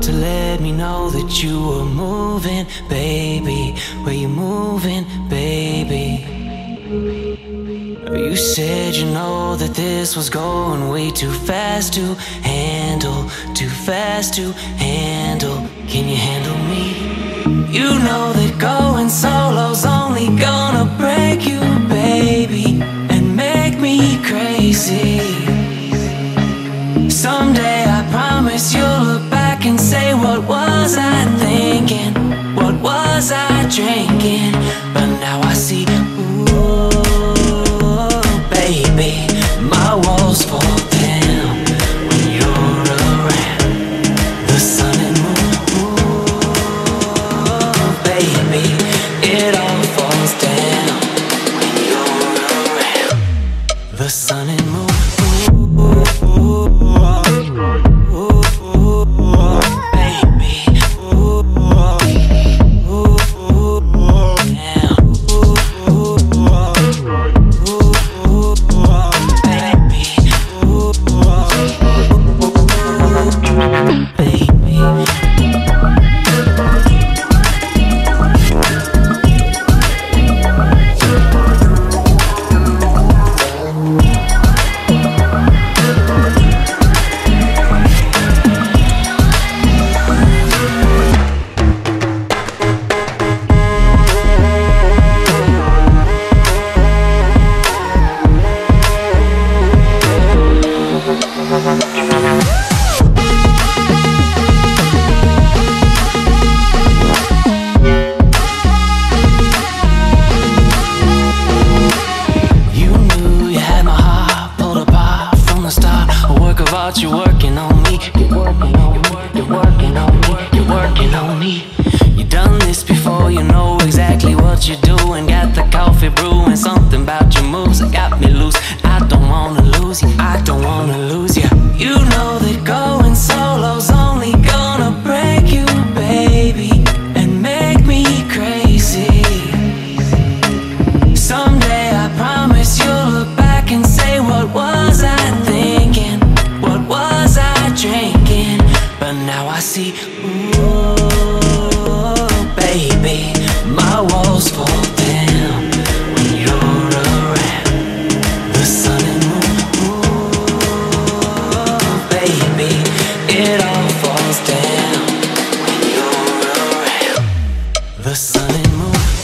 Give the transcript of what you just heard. To let me know that you were moving, baby. Were you moving, baby? You said you know that this was going way too fast to handle, too fast to handle. Can you handle me? You know that going solo's only gonna break you, baby, and make me crazy. Someday I promise you'll look back and say, what was I thinking? What was I drinking? But now I see, ooh, baby, my walls fall down when you're around. The sun and moon, ooh, baby, it all falls down when you're around. The sun and moon. You're working on me, you're working on me, you're working on me, you're working on me. You done this before, you know exactly what you're doing. Got the coffee brewing, something about your moves that got me loose. I don't wanna lose you, I don't wanna lose you. You know that going solo's only gonna break you, baby, and make me crazy. Someday I promise you'll look back and say, what was I thinking? What was I drinking? But now I see, ooh, baby, my walls fall down when you're around. The sun and moon, ooh, baby, it all falls down when you're around. The sun and moon.